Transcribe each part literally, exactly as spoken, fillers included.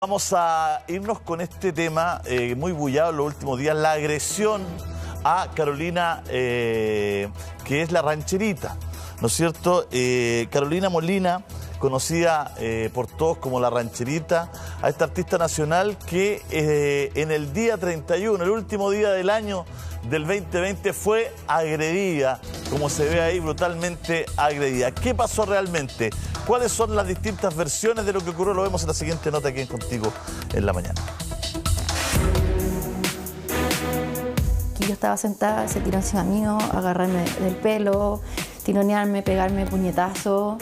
Vamos a irnos con este tema eh, muy bullado en los últimos días, la agresión a Carolina, eh, que es la rancherita, ¿no es cierto? Eh, Carolina Molina, conocida eh, por todos como la rancherita, a esta artista nacional que eh, en el día treinta y uno, el último día del año del veinte veinte, fue agredida, como se ve ahí, brutalmente agredida. ¿Qué pasó realmente? ¿Cuáles son las distintas versiones de lo que ocurrió? Lo vemos en la siguiente nota aquí en Contigo en la Mañana. Yo estaba sentada, se tiró encima mío, agarrarme del pelo, tironearme, pegarme puñetazo.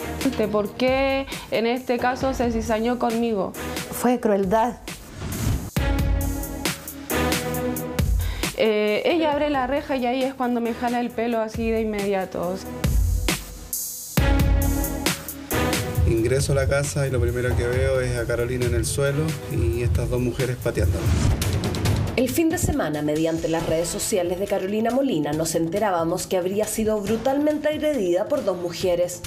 ¿Por qué en este caso se cizañó conmigo? Fue crueldad. Eh, ella abre la reja y ahí es cuando me jala el pelo así de inmediato. Ingreso a la casa y lo primero que veo es a Carolina en el suelo y estas dos mujeres pateándola. El fin de semana, mediante las redes sociales de Carolina Molina, nos enterábamos que habría sido brutalmente agredida por dos mujeres.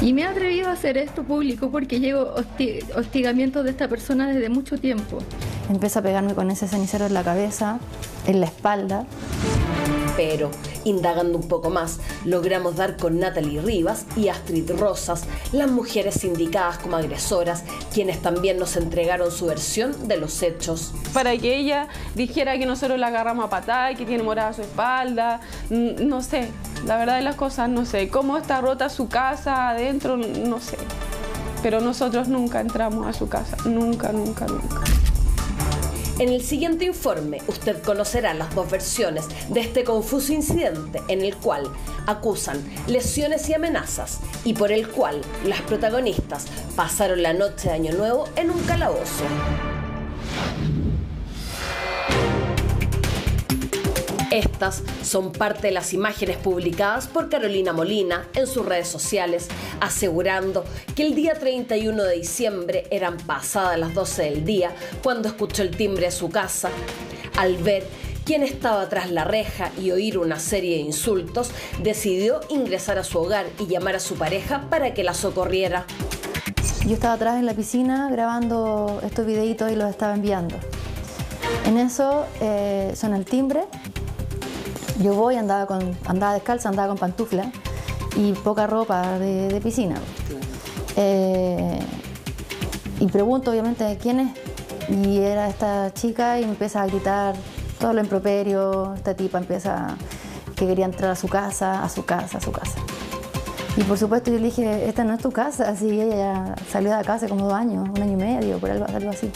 Y me he atrevido a hacer esto público porque llevo hostig- hostigamiento de esta persona desde mucho tiempo. Empezó a pegarme con ese cenicero en la cabeza, en la espalda. Pero, indagando un poco más, logramos dar con Natalie Rivas y Astrid Rosas, las mujeres indicadas como agresoras, quienes también nos entregaron su versión de los hechos. Para que ella dijera que nosotros la agarramos a patada, que tiene morada su espalda, no sé, la verdad de las cosas no sé. Cómo está rota su casa adentro, no sé. Pero nosotros nunca entramos a su casa, nunca, nunca, nunca. En el siguiente informe, usted conocerá las dos versiones de este confuso incidente en el cual acusan lesiones y amenazas y por el cual las protagonistas pasaron la noche de Año Nuevo en un calabozo. Estas son parte de las imágenes publicadas por Carolina Molina en sus redes sociales, asegurando que el día treinta y uno de diciembre eran pasadas las doce del día cuando escuchó el timbre de su casa. Al ver quién estaba tras la reja y oír una serie de insultos, decidió ingresar a su hogar y llamar a su pareja para que la socorriera. Yo estaba atrás en la piscina grabando estos videitos y los estaba enviando. En eso eh, suena el timbre. Yo voy, andaba, con, andaba descalza, andaba con pantufla y poca ropa de, de piscina. Eh, y pregunto, obviamente, quién es. Y era esta chica y empieza a gritar todo lo improperio. Esta tipa empieza que quería entrar a su casa, a su casa, a su casa. Y por supuesto yo le dije, esta no es tu casa. Así ella salió de la casa como dos años, un año y medio, por algo, algo así.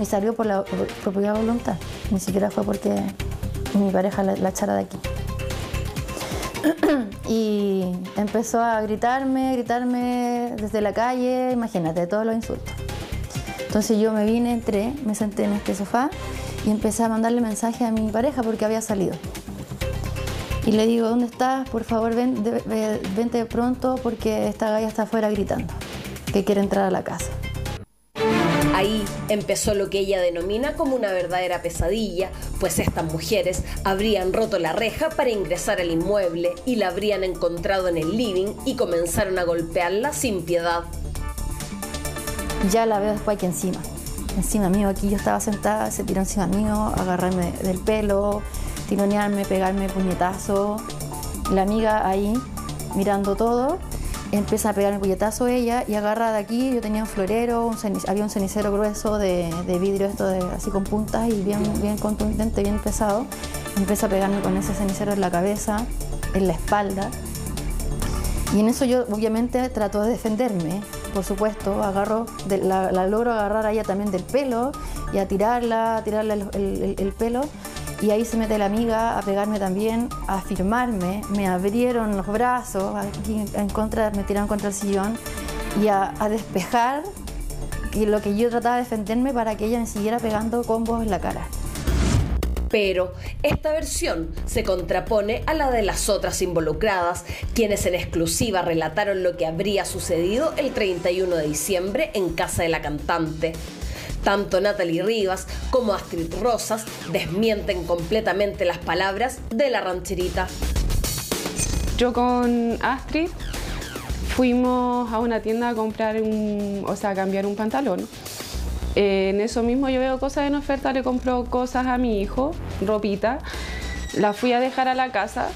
Y salió por la por propia voluntad. Ni siquiera fue porque mi pareja la, la echara de aquí. Y empezó a gritarme, gritarme desde la calle, imagínate, todos los insultos. Entonces yo me vine, entré, me senté en este sofá y empecé a mandarle mensaje a mi pareja porque había salido. Y le digo, ¿dónde estás? Por favor, ven, de, de, vente pronto porque esta galla está afuera gritando que quiere entrar a la casa. Ahí empezó lo que ella denomina como una verdadera pesadilla, pues estas mujeres habrían roto la reja para ingresar al inmueble y la habrían encontrado en el living y comenzaron a golpearla sin piedad. Ya la veo después aquí encima, encima mío, aquí yo estaba sentada, se tiró encima mío, agarrarme del pelo, tironearme, pegarme puñetazo. La amiga ahí mirando todo. Empieza a pegar el puñetazo ella y agarra de aquí. Yo tenía un florero, un cenic, había un cenicero grueso de, de vidrio, esto de, así con puntas y bien, bien contundente, bien pesado. Empieza a pegarme con ese cenicero en la cabeza, en la espalda. Y en eso yo obviamente trato de defenderme, por supuesto. Agarro de, la, la logro agarrar a ella también del pelo y a tirarla, a tirarle el, el, el pelo. Y ahí se mete la amiga a pegarme también, a afirmarme. Me abrieron los brazos, aquí en contra, me tiraron contra el sillón y a, a despejar y lo que yo trataba de defenderme para que ella me siguiera pegando combos en la cara. Pero esta versión se contrapone a la de las otras involucradas, quienes en exclusiva relataron lo que habría sucedido el treinta y uno de diciembre en casa de la cantante. Tanto Natalie Rivas como Astrid Rosas desmienten completamente las palabras de la rancherita. Yo con Astrid fuimos a una tienda a comprar un, o sea, a cambiar un pantalón. Eh, en eso mismo yo veo cosas en oferta, le compro cosas a mi hijo, ropita. La fui a dejar a la casa,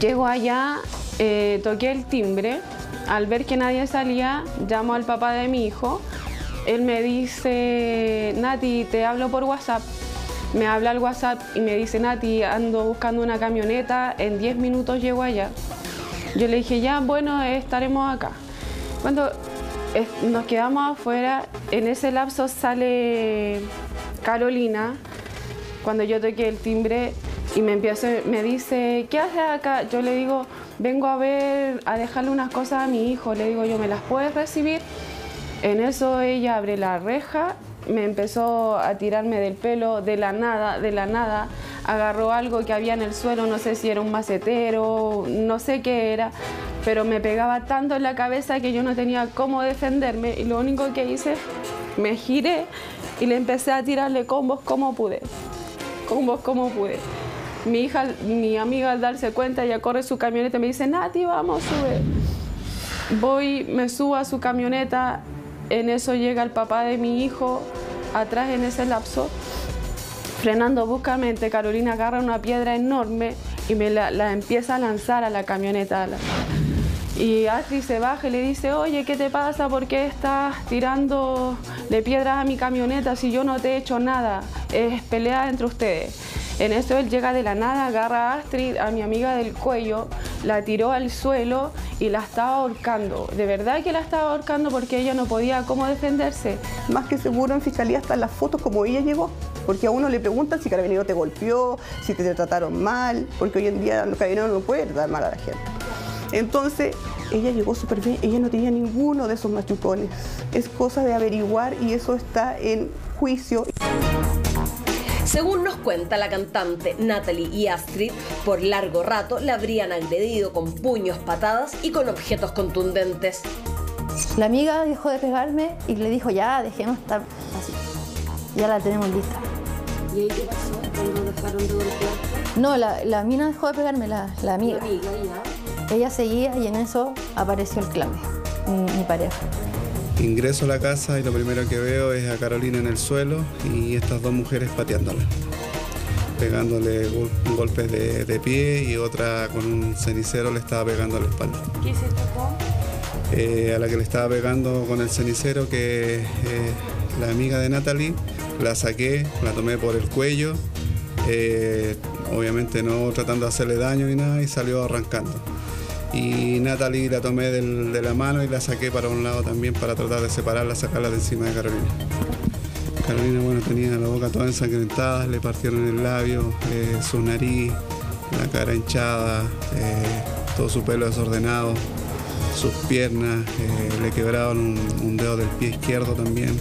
llego allá, eh, toqué el timbre, al ver que nadie salía, llamo al papá de mi hijo, él me dice, Nati, te hablo por WhatsApp. Me habla al WhatsApp y me dice, Nati, ando buscando una camioneta, en diez minutos llego allá. Yo le dije, ya, bueno, estaremos acá. Cuando nos quedamos afuera, en ese lapso sale Carolina, cuando yo toqué el timbre y me empieza, me dice, ¿qué haces acá? Yo le digo, vengo a ver, a dejarle unas cosas a mi hijo. Le digo, yo, ¿me las puedes recibir? En eso ella abre la reja, me empezó a tirarme del pelo, de la nada, de la nada. Agarró algo que había en el suelo, no sé si era un macetero, no sé qué era, pero me pegaba tanto en la cabeza que yo no tenía cómo defenderme y lo único que hice, me giré y le empecé a tirarle combos como pude, combos como pude. Mi hija, mi amiga al darse cuenta, ella corre su camioneta y me dice, Nati, vamos, sube. Voy, me subo a su camioneta, en eso llega el papá de mi hijo, atrás en ese lapso, frenando bruscamente, Carolina agarra una piedra enorme y me la, la empieza a lanzar a la camioneta. Y Astrid se baja y le dice, oye, ¿qué te pasa? ¿Por qué estás tirando de piedras a mi camioneta si yo no te he hecho nada? Es pelea entre ustedes. En eso él llega de la nada, agarra a Astrid, a mi amiga del cuello, la tiró al suelo y la estaba ahorcando. De verdad que la estaba ahorcando porque ella no podía cómo defenderse. Más que seguro en fiscalía están las fotos como ella llegó. Porque a uno le preguntan si Carabinero te golpeó, si te trataron mal, porque hoy en día los carabineros no pueden dar mal a la gente. Entonces, ella llegó súper bien, ella no tenía ninguno de esos machucones. Es cosa de averiguar y eso está en juicio. Según nos cuenta la cantante, Natalie y Astrid, por largo rato la habrían agredido con puños, patadas y con objetos contundentes. La amiga dejó de pegarme y le dijo, ya, dejemos estar así. Ya la tenemos lista. ¿Y ahí qué pasó cuando dejaron de golpear? No, la, la mina dejó de pegarme, la, la amiga. La amiga ya. Ella seguía y en eso apareció el clave, mi, mi pareja. Ingreso a la casa y lo primero que veo es a Carolina en el suelo y estas dos mujeres pateándola. Pegándole go golpes de, de pie y otra con un cenicero le estaba pegando a la espalda. ¿Qué se tocó? Eh, a la que le estaba pegando con el cenicero, que eh, la amiga de Natalie, la saqué, la tomé por el cuello, eh, obviamente no tratando de hacerle daño ni nada, y salió arrancando. Y Natalie la tomé del, de la mano y la saqué para un lado también para tratar de separarla, sacarla de encima de Carolina. Carolina, bueno, tenía la boca toda ensangrentada, le partieron el labio, eh, su nariz, la cara hinchada, eh, todo su pelo desordenado, sus piernas, eh, le quebraron un, un dedo del pie izquierdo también.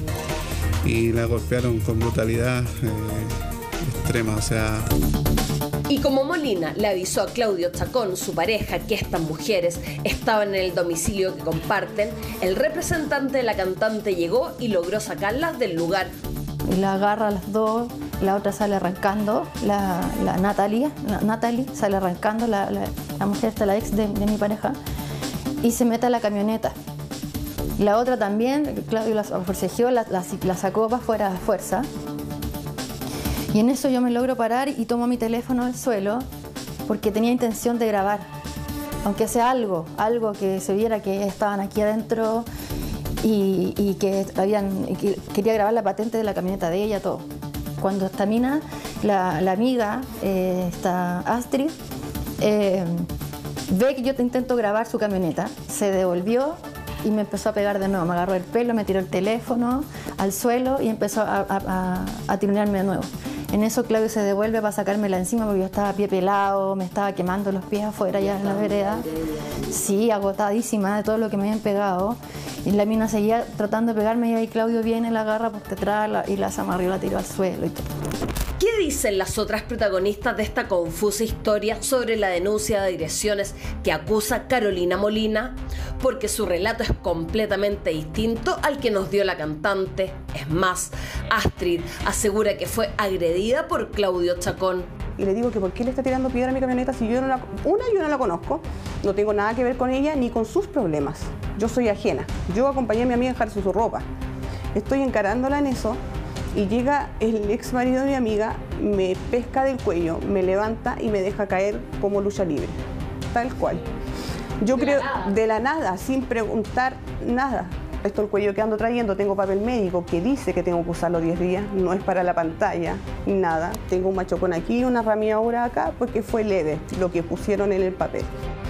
Y la golpearon con brutalidad eh, extrema, o sea... Y como Molina le avisó a Claudio Chacón, su pareja, que estas mujeres estaban en el domicilio que comparten, el representante de la cantante llegó y logró sacarlas del lugar. La agarra a las dos, la otra sale arrancando, la, la, Natalie, la Natalie sale arrancando, la, la, la mujer está la ex de, de mi pareja, y se mete a la camioneta. La otra también, Claudio la forcejeó, la, la, la sacó para afuera a fuerza. Y en eso yo me logro parar y tomo mi teléfono del suelo porque tenía intención de grabar. Aunque sea algo, algo que se viera que estaban aquí adentro y, y que habían y que quería grabar la patente de la camioneta de ella, todo. Cuando esta mina, la, la amiga, eh, esta Astrid, eh, ve que yo te intento grabar su camioneta, se devolvió y me empezó a pegar de nuevo, me agarró el pelo, me tiró el teléfono al suelo y empezó a, a, a, a tironearme de nuevo. En eso Claudio se devuelve para sacármela encima porque yo estaba a pie pelado, me estaba quemando los pies afuera ya en la vereda. Sí, agotadísima de todo lo que me habían pegado. Y la mina seguía tratando de pegarme y ahí Claudio viene, la agarra por detrás y la zamarrió, la tiró al suelo y todo. ¿Qué dicen las otras protagonistas de esta confusa historia sobre la denuncia de agresiones que acusa Carolina Molina? Porque su relato es completamente distinto al que nos dio la cantante. Es más, Astrid asegura que fue agredida por Claudio Chacón. Y le digo que por qué le está tirando piedra a mi camioneta si yo no la... Una, yo no la conozco, no tengo nada que ver con ella ni con sus problemas. Yo soy ajena. Yo acompañé a mi amiga a dejar su ropa. Estoy encarándola en eso y llega el ex marido de mi amiga, me pesca del cuello, me levanta y me deja caer como lucha libre, tal cual. Yo creo, de la nada, sin preguntar nada. Esto el cuello que ando trayendo, tengo papel médico que dice que tengo que usarlo diez días, no es para la pantalla, nada. Tengo un machocón aquí, una ramilla ahora acá, porque fue leve lo que pusieron en el papel.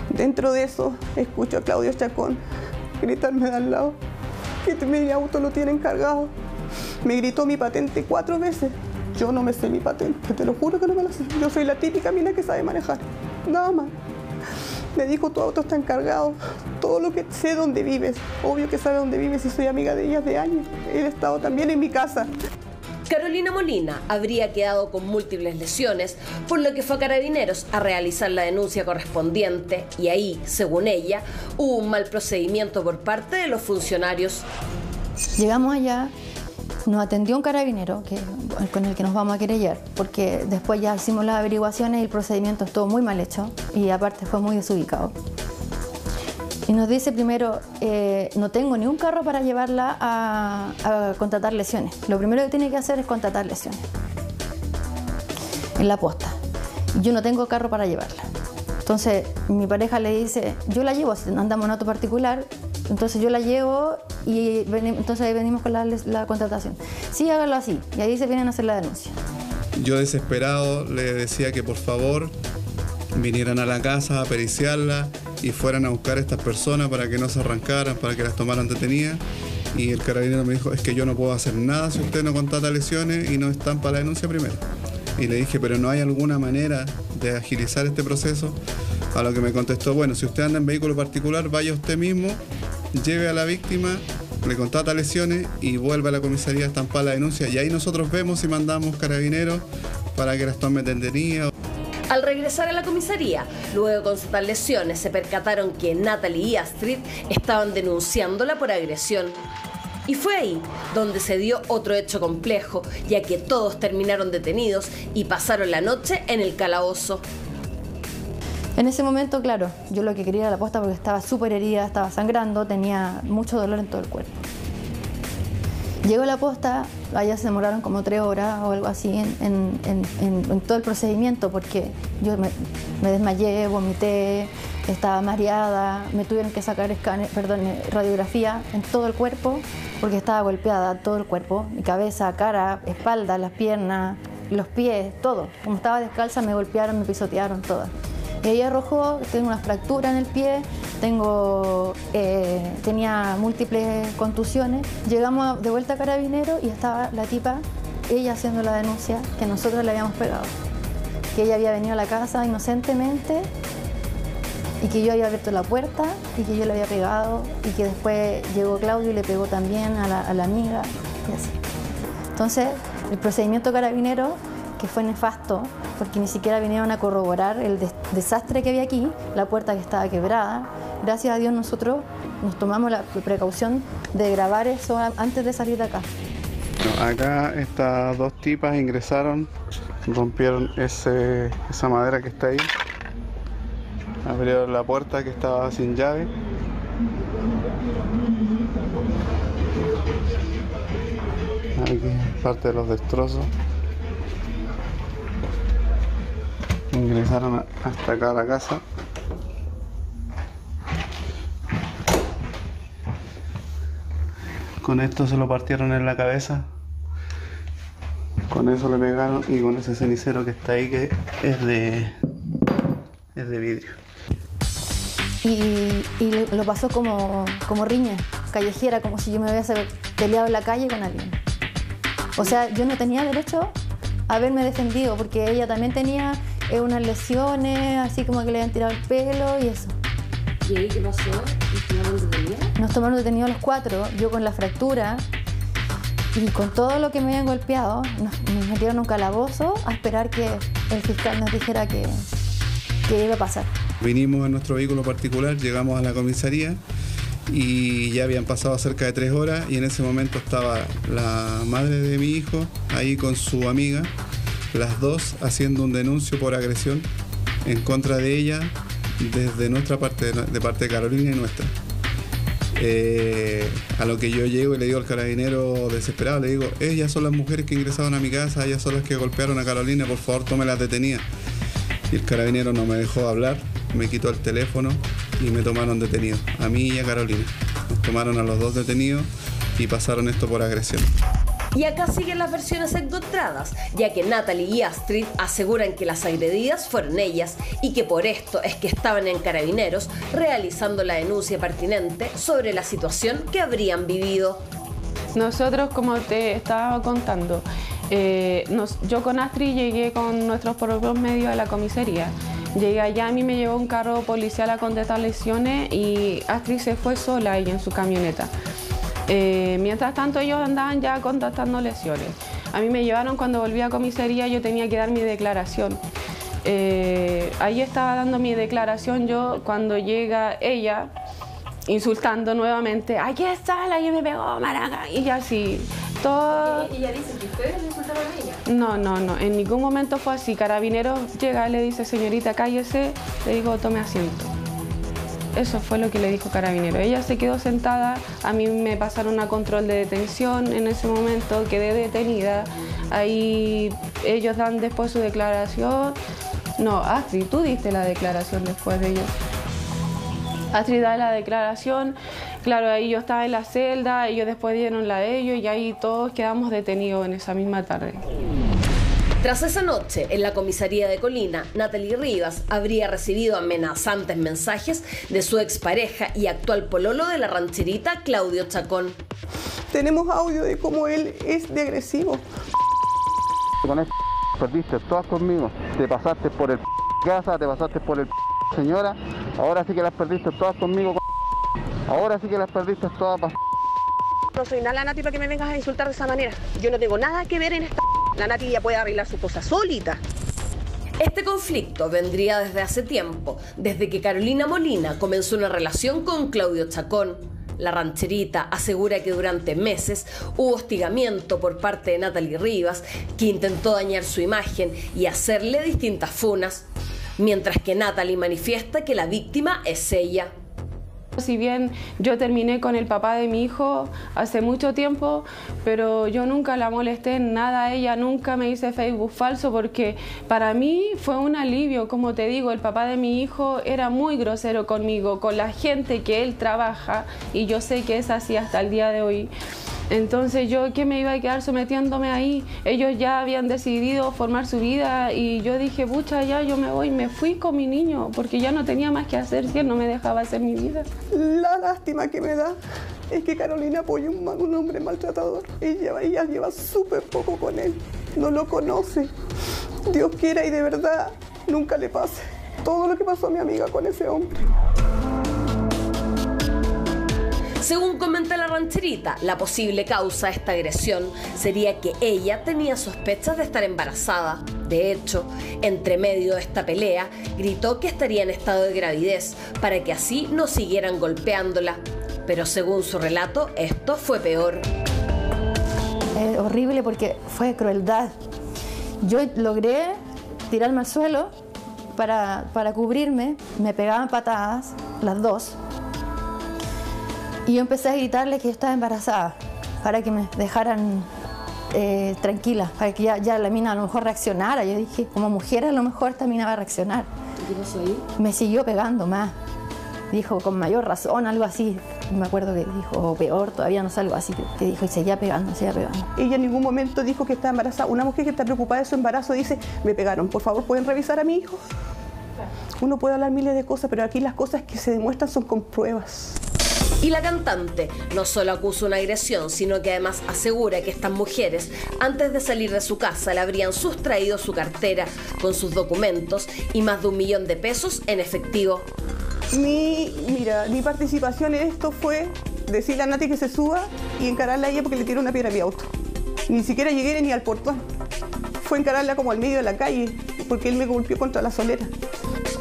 Dentro de eso, escucho a Claudio Chacón gritarme de al lado que mi auto lo tienen cargado. Me gritó mi patente cuatro veces. Yo no me sé mi patente, te lo juro que no me la sé. Yo soy la típica mina que sabe manejar, nada más. Me dijo, tu auto está encargado, todo lo que sé dónde vives. Obvio que sabe dónde vives y soy amiga de ellas de años. He estado también en mi casa. Carolina Molina habría quedado con múltiples lesiones, por lo que fue a Carabineros a realizar la denuncia correspondiente y ahí, según ella, hubo un mal procedimiento por parte de los funcionarios. Llegamos allá, nos atendió un carabinero que, con el que nos vamos a querellar, porque después ya hicimos las averiguaciones y el procedimiento estuvo muy mal hecho y aparte fue muy desubicado. Y nos dice primero, eh, no tengo ni un carro para llevarla a, a contratar lesiones. Lo primero que tiene que hacer es contratar lesiones en la posta. Yo no tengo carro para llevarla. Entonces mi pareja le dice, yo la llevo, si andamos en auto particular, entonces yo la llevo y ven, entonces ahí venimos con la, la contratación. Sí, hágalo así. Y ahí se vienen a hacer la denuncia. Yo desesperado le decía que por favor vinieran a la casa a periciarla y fueran a buscar a estas personas para que no se arrancaran, para que las tomaran detenidas. Y el carabinero me dijo, es que yo no puedo hacer nada si usted no contrata lesiones y no están para la denuncia primero. Y le dije, pero ¿no hay alguna manera de agilizar este proceso? A lo que me contestó, bueno, si usted anda en vehículo particular, vaya usted mismo, lleve a la víctima, le contrata lesiones y vuelve a la comisaría a estampar la denuncia. Y ahí nosotros vemos si mandamos carabineros para que las tomen detenidas. Al regresar a la comisaría, luego de constatar lesiones, se percataron que Natalie y Astrid estaban denunciándola por agresión. Y fue ahí donde se dio otro hecho complejo, ya que todos terminaron detenidos y pasaron la noche en el calabozo. En ese momento, claro, yo lo que quería era la posta porque estaba súper herida, estaba sangrando, tenía mucho dolor en todo el cuerpo. Llego a la posta, allá se demoraron como tres horas o algo así en, en, en, en todo el procedimiento porque yo me, me desmayé, vomité, estaba mareada, me tuvieron que sacar escáner, perdón, radiografía en todo el cuerpo porque estaba golpeada todo el cuerpo, mi cabeza, cara, espalda, las piernas, los pies, todo. Como estaba descalza me golpearon, me pisotearon todas. Y ahí arrojó, tengo una fractura en el pie, tengo, eh, tenía múltiples contusiones. Llegamos de vuelta a Carabineros y estaba la tipa, ella haciendo la denuncia que nosotros le habíamos pegado. Que ella había venido a la casa inocentemente y que yo había abierto la puerta y que yo le había pegado y que después llegó Claudio y le pegó también a la, a la amiga y así. Entonces, el procedimiento carabinero, que fue nefasto, porque ni siquiera vinieron a corroborar el des desastre que había aquí, la puerta que estaba quebrada. Gracias a Dios nosotros nos tomamos la precaución de grabar eso antes de salir de acá. Bueno, acá estas dos tipas ingresaron, rompieron ese, esa madera que está ahí, abrieron la puerta que estaba sin llave. Aquí parte de los destrozos. Ingresaron hasta acá a la casa. Con esto se lo partieron en la cabeza. Con eso le pegaron y con ese cenicero que está ahí que es de, es de vidrio. Y, y lo pasó como, como riña callejera, como si yo me hubiese peleado en la calle con alguien. O sea, yo no tenía derecho a haberme defendido porque ella también tenía unas lesiones, así como que le habían tirado el pelo y eso. ¿Y ahí qué pasó? ¿Nos tomaron detenidos? Nos tomaron detenidos los cuatro, yo con la fractura y con todo lo que me habían golpeado, nos, nos metieron a un calabozo a esperar que el fiscal nos dijera que, que iba a pasar. Vinimos en nuestro vehículo particular, llegamos a la comisaría y ya habían pasado cerca de tres horas y en ese momento estaba la madre de mi hijo ahí con su amiga, las dos haciendo un denuncio por agresión en contra de ella desde nuestra parte, de parte de Carolina y nuestra. Eh, a lo que yo llego y le digo al carabinero desesperado, le digo, ellas son las mujeres que ingresaron a mi casa, ellas son las que golpearon a Carolina, por favor, tome las detenidas. Y el carabinero no me dejó hablar, me quitó el teléfono y me tomaron detenido, a mí y a Carolina. Nos tomaron a los dos detenidos y pasaron esto por agresión. Y acá siguen las versiones encontradas, ya que Natalie y Astrid aseguran que las agredidas fueron ellas y que por esto es que estaban en Carabineros realizando la denuncia pertinente sobre la situación que habrían vivido. Nosotros, como te estaba contando, eh, nos, yo con Astrid llegué con nuestros propios medios a la comisaría. Llegué allá, a mí me llevó un carro policial a contestar lesiones y Astrid se fue sola ahí en su camioneta. Eh, mientras tanto ellos andaban ya contactando lesiones. A mí me llevaron cuando volví a comisaría, yo tenía que dar mi declaración. Eh, ahí estaba dando mi declaración yo cuando llega ella, insultando nuevamente, aquí está, la que me pegó, maraca, y ya así. Todo... ¿Y ella dice que ustedes le insultaron a ella? No, no, no, en ningún momento fue así. Carabineros llega, le dice, señorita, cállese, le digo, tome asiento. Eso fue lo que le dijo Carabinero. Ella se quedó sentada, a mí me pasaron a control de detención, en ese momento quedé detenida. Ahí ellos dan después su declaración. No, Astrid, tú diste la declaración después de ellos. Astrid da la declaración, claro, ahí yo estaba en la celda, ellos después dieron la de ellos y ahí todos quedamos detenidos en esa misma tarde. Tras esa noche, en la comisaría de Colina, Natalie Rivas habría recibido amenazantes mensajes de su expareja y actual pololo de La Rancherita, Claudio Chacón. Tenemos audio de cómo él es de agresivo. Con esto perdiste todas conmigo, te pasaste por el casa, te pasaste por el señora, ahora sí que las perdiste todas conmigo, ahora sí que las perdiste todas. No soy nada, Nati, para que me vengas a insultar de esa manera. Yo no tengo nada que ver en esta... La Nati ya puede arreglar su cosa solita. Este conflicto vendría desde hace tiempo, desde que Carolina Molina comenzó una relación con Claudio Chacón. La Rancherita asegura que durante meses hubo hostigamiento por parte de Natalie Rivas, que intentó dañar su imagen y hacerle distintas funas, mientras que Natalie manifiesta que la víctima es ella. Si bien yo terminé con el papá de mi hijo hace mucho tiempo, pero yo nunca la molesté en nada, ella nunca me hice Facebook falso porque para mí fue un alivio, como te digo, el papá de mi hijo era muy grosero conmigo, con la gente que él trabaja y yo sé que es así hasta el día de hoy. Entonces yo qué me iba a quedar sometiéndome ahí, ellos ya habían decidido formar su vida y yo dije, pucha, ya yo me voy, me fui con mi niño porque ya no tenía más que hacer, si él no me dejaba hacer mi vida. La lástima que me da es que Carolina apoya un, un hombre maltratador, ella, ella lleva súper poco con él, no lo conoce, Dios quiera y de verdad nunca le pase todo lo que pasó a mi amiga con ese hombre. Según comenta La Rancherita, la posible causa de esta agresión sería que ella tenía sospechas de estar embarazada. De hecho, entre medio de esta pelea, gritó que estaría en estado de gravidez para que así no siguieran golpeándola. Pero según su relato, esto fue peor. Es horrible porque fue crueldad. Yo logré tirarme al suelo para, para cubrirme, me pegaban patadas, las dos. Y yo empecé a gritarle que yo estaba embarazada para que me dejaran eh, tranquila, para que ya, ya la mina a lo mejor reaccionara. Yo dije, como mujer a lo mejor esta mina va a reaccionar. ¿Qué pasó ahí? Me siguió pegando más. Dijo, con mayor razón, algo así. Me acuerdo que dijo, o peor, todavía no es algo así, que dijo, y seguía pegando, seguía pegando. Ella en ningún momento dijo que estaba embarazada. Una mujer que está preocupada de su embarazo dice, me pegaron, por favor, ¿pueden revisar a mi hijo? Uno puede hablar miles de cosas, pero aquí las cosas que se demuestran son con pruebas. Y la cantante no solo acusa una agresión, sino que además asegura que estas mujeres, antes de salir de su casa, le habrían sustraído su cartera con sus documentos y más de un millón de pesos en efectivo. Mi, mira, mi participación en esto fue decirle a Nati que se suba y encararla a ella porque le tiró una piedra a mi auto. Ni siquiera llegué ni al portón. Fue encararla como al medio de la calle porque él me golpeó contra la solera.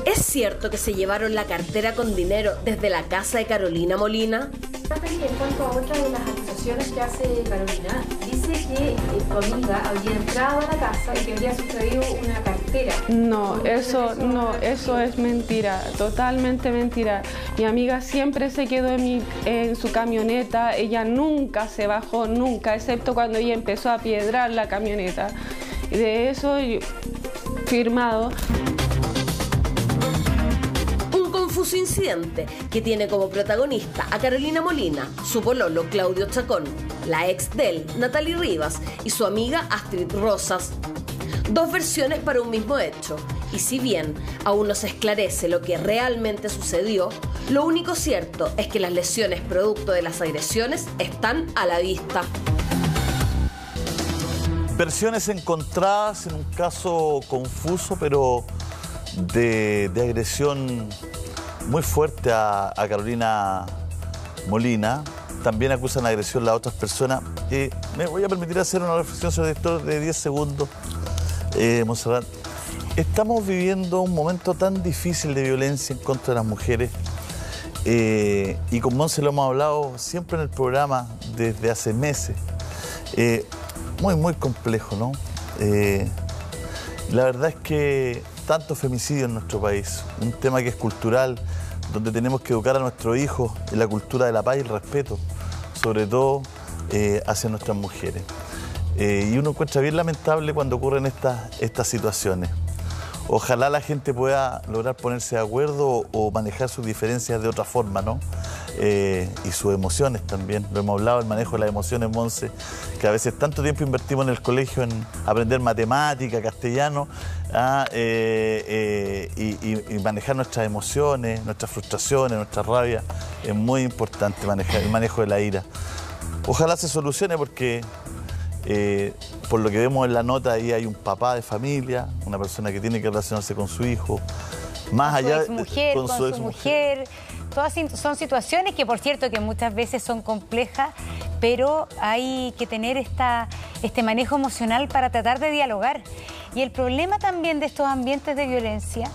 ¿Es cierto que se llevaron la cartera con dinero desde la casa de Carolina Molina? En cuanto a otra de las acusaciones que hace Carolina, dice que tu amiga había entrado a la casa y que había sustraído una cartera. No, eso no, eso es mentira, totalmente mentira. Mi amiga siempre se quedó en, mi, en su camioneta, ella nunca se bajó, nunca, excepto cuando ella empezó a piedrar la camioneta. Y de eso, yo, firmado. Su incidente, que tiene como protagonista a Carolina Molina, su pololo Claudio Chacón, la ex de él, Natalie Rivas, y su amiga Astrid Rosas. Dos versiones para un mismo hecho, y si bien aún no se esclarece lo que realmente sucedió, lo único cierto es que las lesiones producto de las agresiones están a la vista. Versiones encontradas en un caso confuso, pero de, de agresión muy fuerte a, a Carolina Molina. También acusan agresión a las otras personas. Eh, me voy a permitir hacer una reflexión sobre esto de diez segundos, eh, Monserrat. Estamos viviendo un momento tan difícil de violencia en contra de las mujeres. Eh, y con Monse lo hemos hablado siempre en el programa desde hace meses. Eh, muy, muy complejo, ¿no? Eh, la verdad es que tanto femicidio en nuestro país, un tema que es cultural, donde tenemos que educar a nuestros hijos en la cultura de la paz y el respeto, sobre todo eh, hacia nuestras mujeres. Eh, y uno encuentra bien lamentable cuando ocurren estas, estas situaciones. Ojalá la gente pueda lograr ponerse de acuerdo o manejar sus diferencias de otra forma, ¿no? Eh, y sus emociones también. Lo hemos hablado, el manejo de las emociones, Monse, que a veces tanto tiempo invertimos en el colegio en aprender matemática, castellano, ah, eh, eh, y, y, y manejar nuestras emociones, nuestras frustraciones, nuestra rabia. Es muy importante manejar el manejo de la ira. Ojalá se solucione porque... Eh, por lo que vemos en la nota, ahí hay un papá de familia, una persona que tiene que relacionarse con su hijo, más allá de con su exmujer. Todas son situaciones que, por cierto, que muchas veces son complejas, pero hay que tener esta, este manejo emocional para tratar de dialogar. Y el problema también de estos ambientes de violencia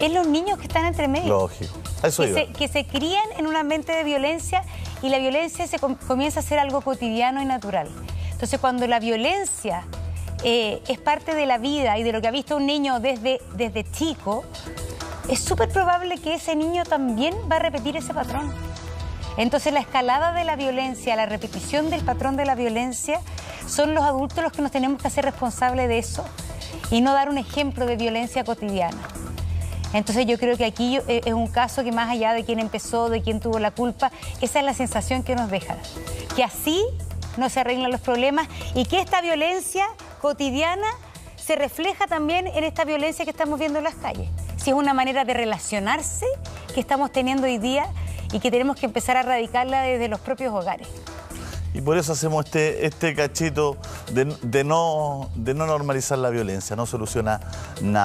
es los niños que están entre medio. Lógico. Eso que, se, que se crían en un ambiente de violencia y la violencia se com- comienza a ser algo cotidiano y natural. Entonces, cuando la violencia eh, es parte de la vida y de lo que ha visto un niño desde, desde chico, es súper probable que ese niño también va a repetir ese patrón. Entonces, la escalada de la violencia, la repetición del patrón de la violencia, son los adultos los que nos tenemos que hacer responsables de eso y no dar un ejemplo de violencia cotidiana. Entonces yo creo que aquí es un caso que más allá de quién empezó, de quién tuvo la culpa, esa es la sensación que nos deja. Que así no se arreglan los problemas y que esta violencia cotidiana se refleja también en esta violencia que estamos viendo en las calles. Si es una manera de relacionarse que estamos teniendo hoy día y que tenemos que empezar a erradicarla desde los propios hogares. Y por eso hacemos este, este cachito de, de, no, de no normalizar la violencia, no soluciona nada.